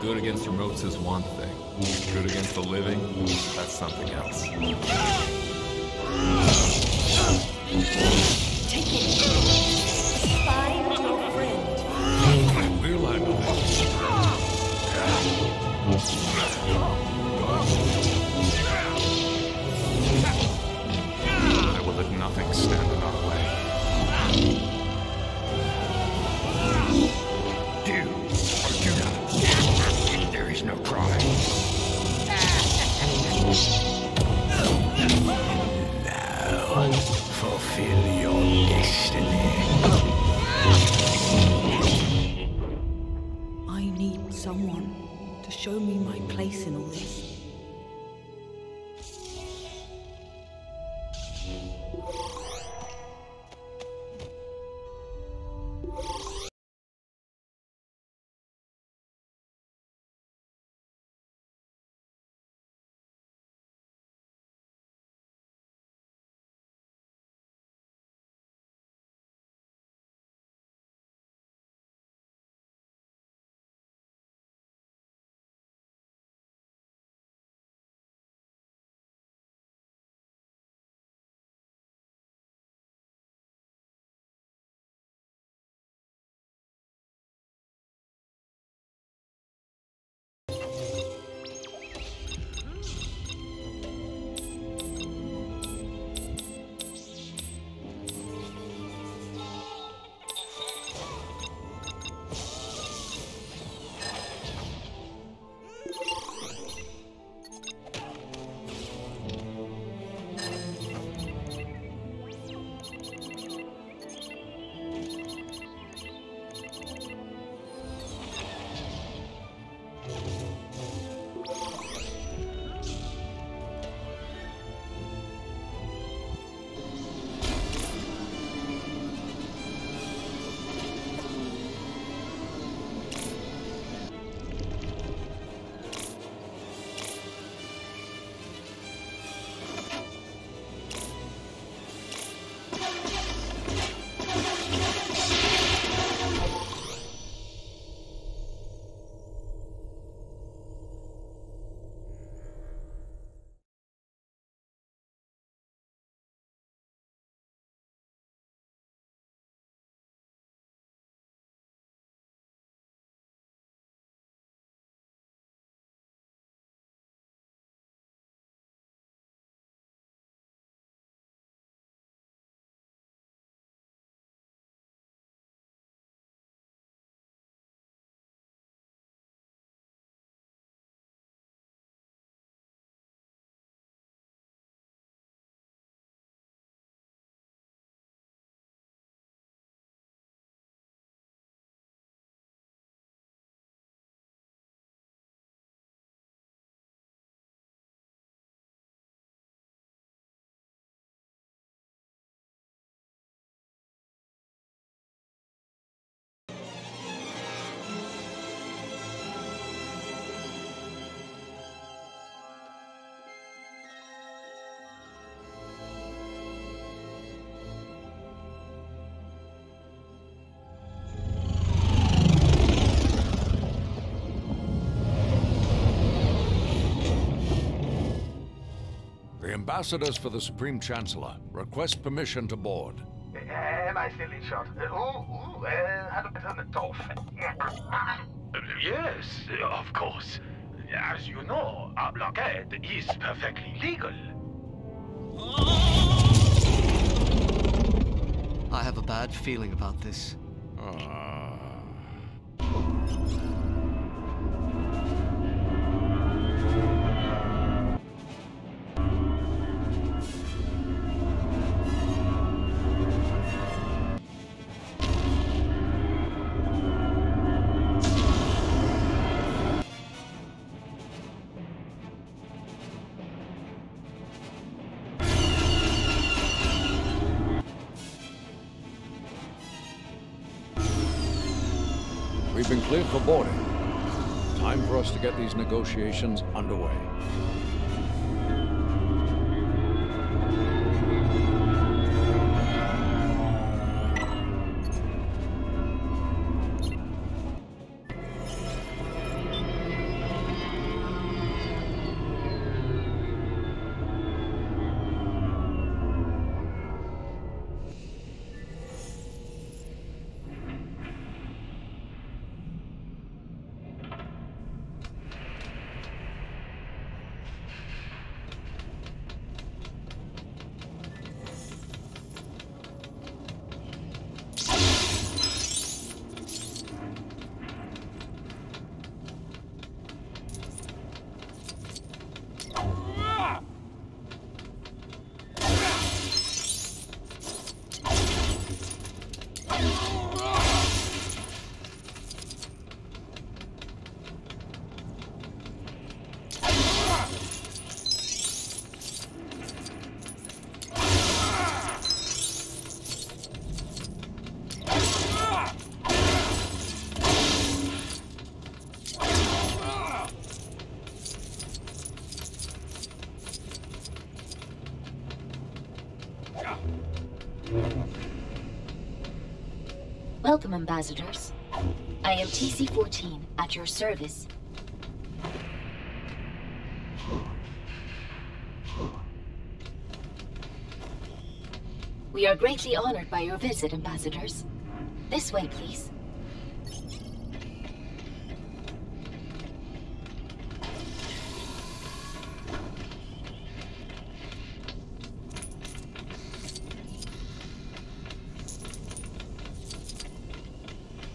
Good against the remotes is one thing. Good against the living, that's something else. Take it. Spy to friend. We're lying to them. I will let nothing stand in our way. No crime. Now, fulfill your destiny. I need someone to show me my place in all this. Ambassadors for the Supreme Chancellor, request permission to board. Am I still in shot? How do I turn it off? Yes, of course. As you know, our blockade is perfectly legal. I have a bad feeling about this. We've been cleared for boarding. Time for us to get these negotiations underway. Welcome, Ambassadors. I am TC-14, at your service. We are greatly honored by your visit, Ambassadors. This way, please.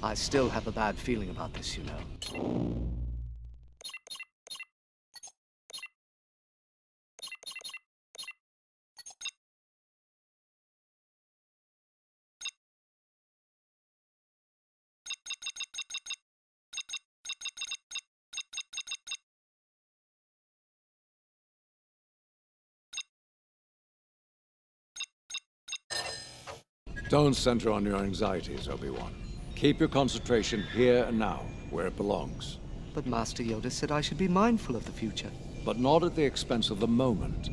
I still have a bad feeling about this, you know. Don't center on your anxieties, Obi-Wan. Keep your concentration here and now, where it belongs. But Master Yoda said I should be mindful of the future. But not at the expense of the moment.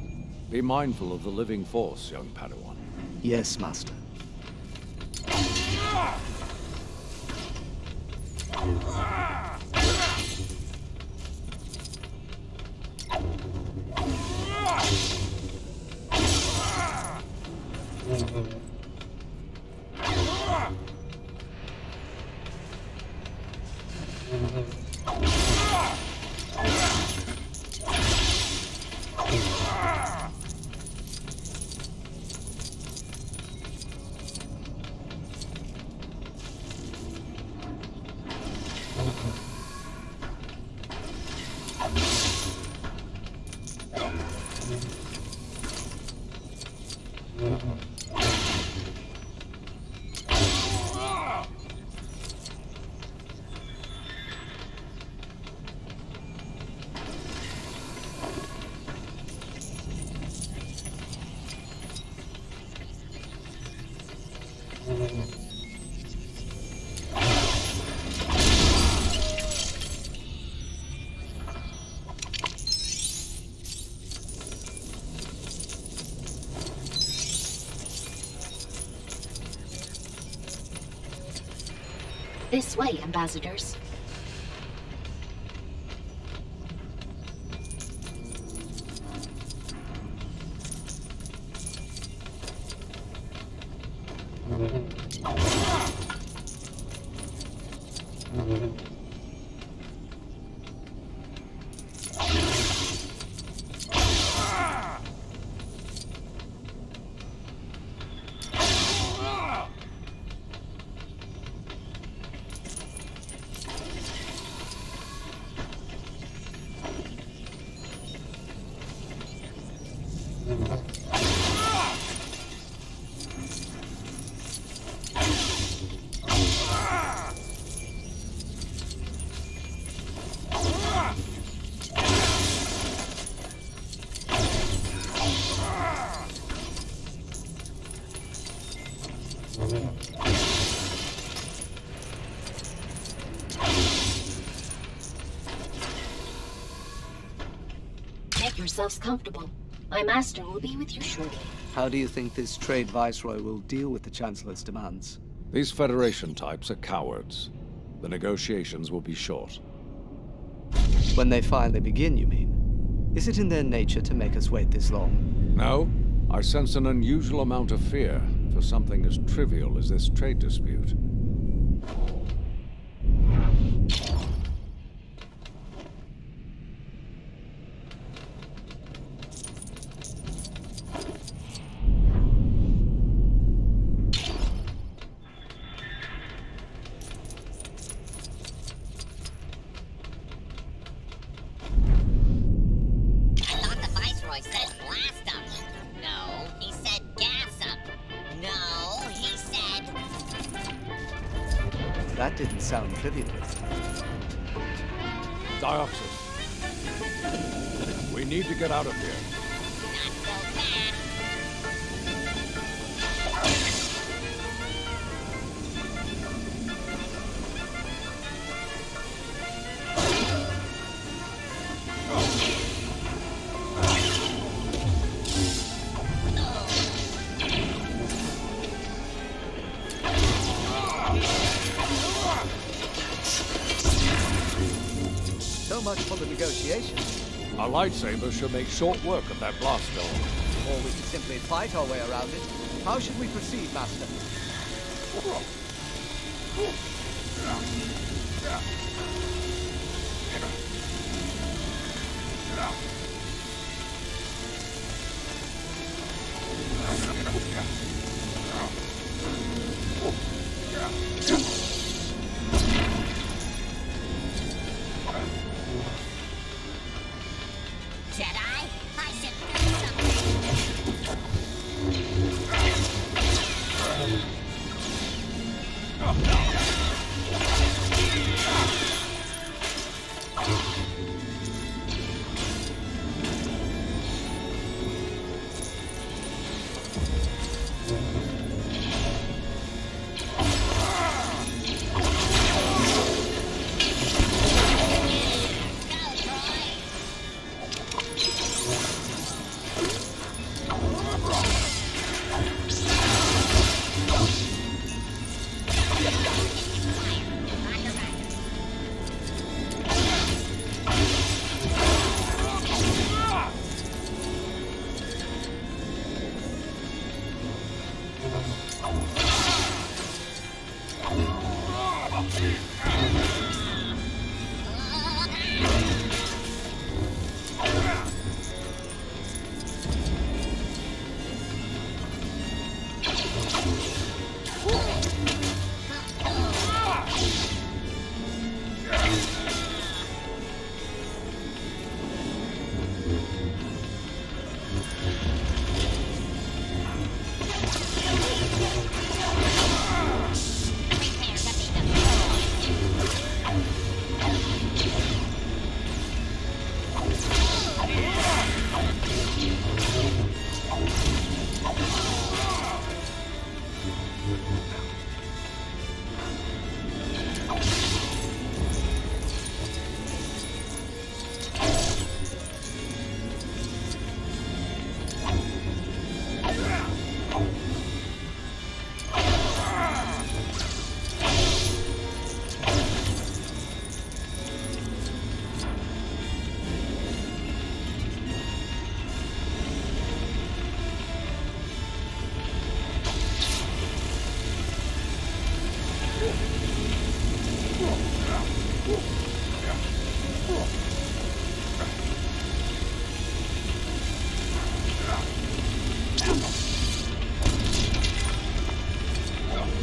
Be mindful of the living force, young Padawan. Yes, Master. This way, Ambassadors. Make yourselves comfortable. My master will be with you shortly. How do you think this trade viceroy will deal with the Chancellor's demands? These Federation types are cowards. The negotiations will be short. When they finally begin, you mean? Is it in their nature to make us wait this long? No. I sense an unusual amount of fear for something as trivial as this trade dispute. That didn't sound trivial. Dioxys, we need to get out of here. Our lightsabers should make short work of that blast door. Or we can simply fight our way around it. How should we proceed, Master?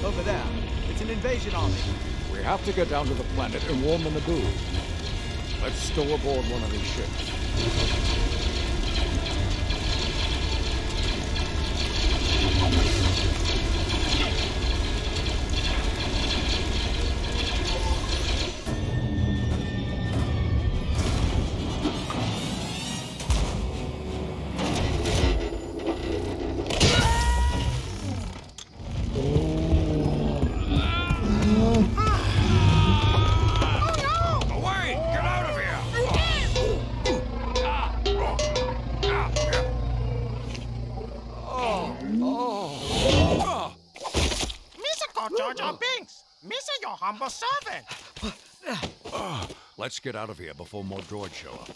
Over there. It's an invasion army. We have to get down to the planet and warn the Naboo. Let's stow aboard one of these ships. Humble servant. Let's get out of here before more droids show up.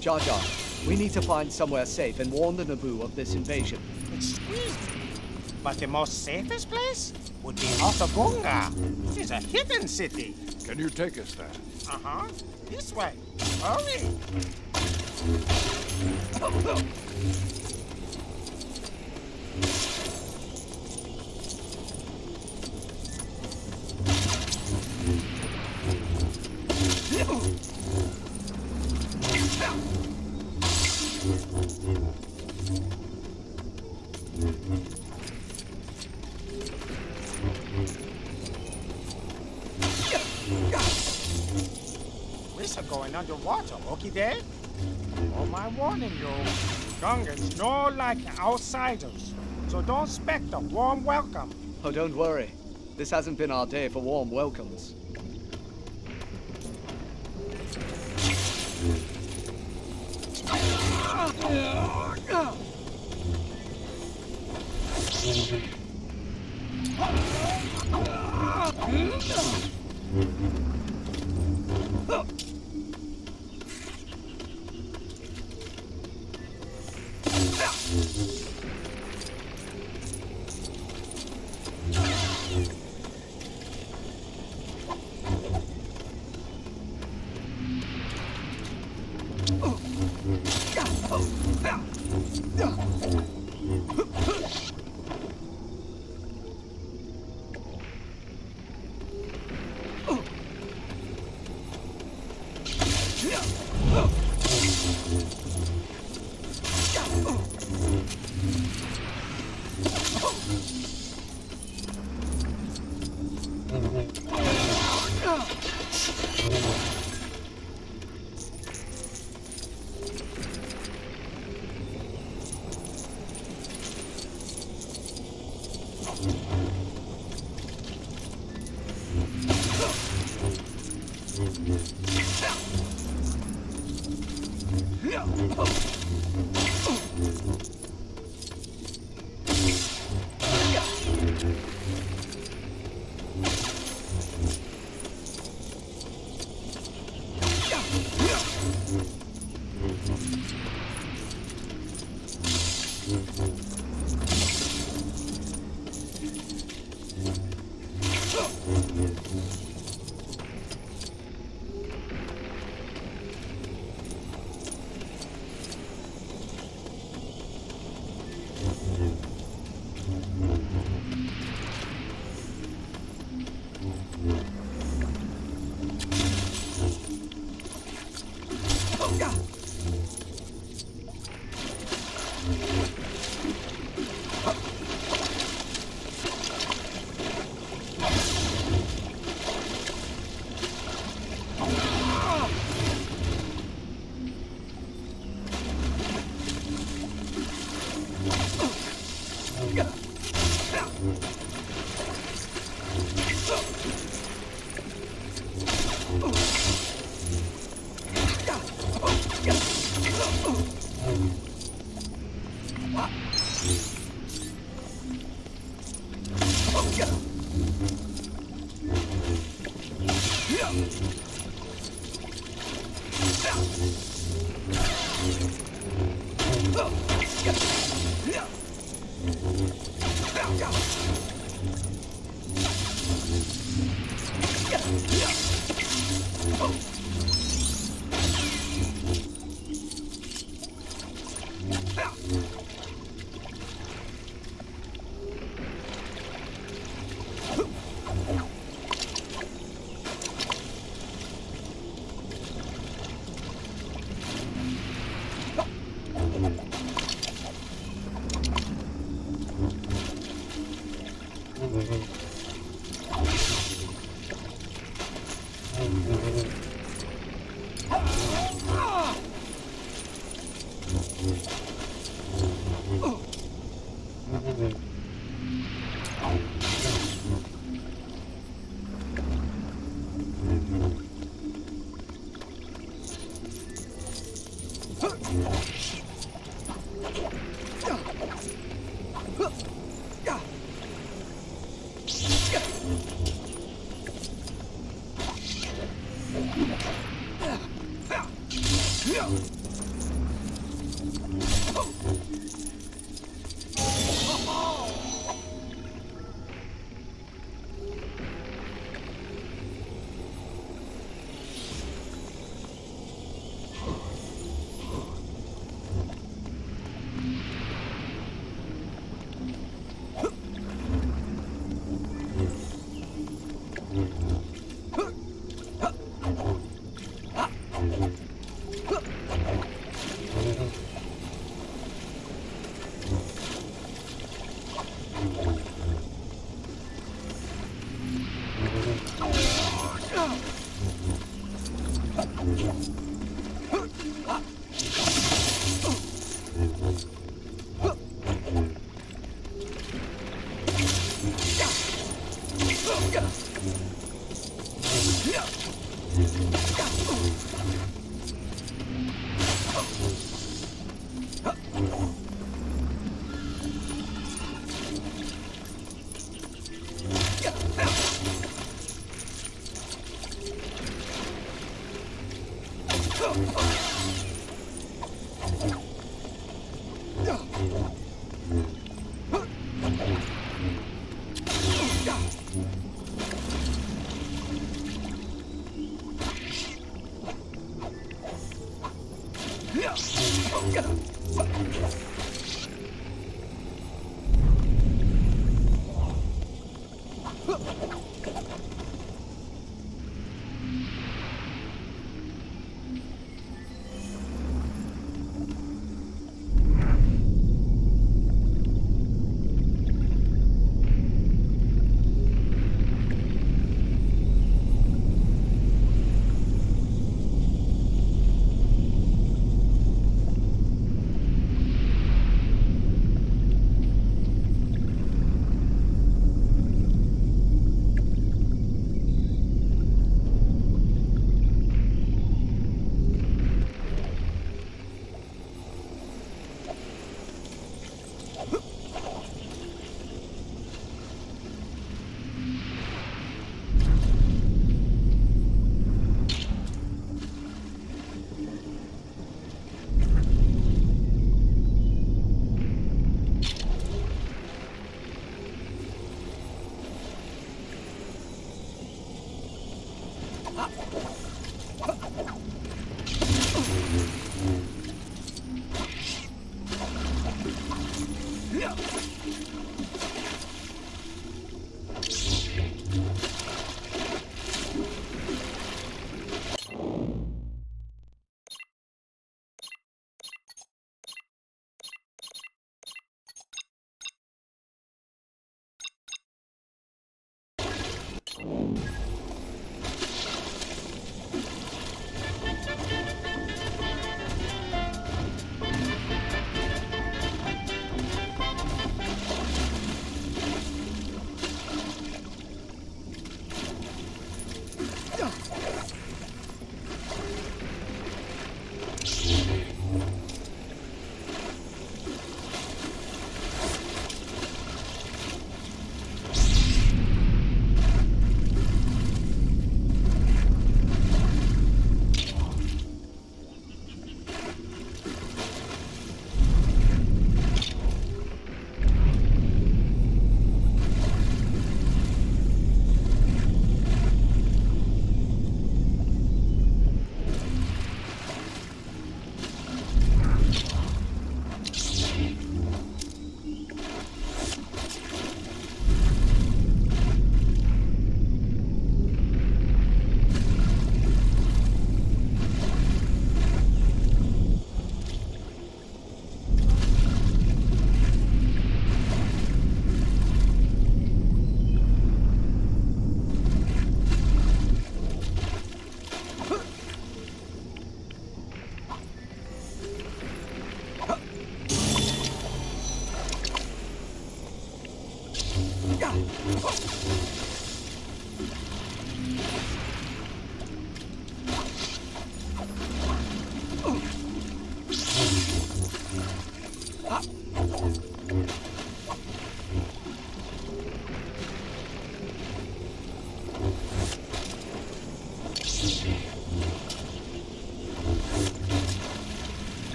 Jar Jar, we need to find somewhere safe and warn the Naboo of this invasion. Excuse me, but the most safest place would be Hotagunga. It's a hidden city. Can you take us there? Uh-huh. This way. Hurry! Going underwater, okay there? Oh, my warning you, Gungans don't like outsiders, so don't expect a warm welcome. Oh, don't worry. This hasn't been our day for warm welcomes.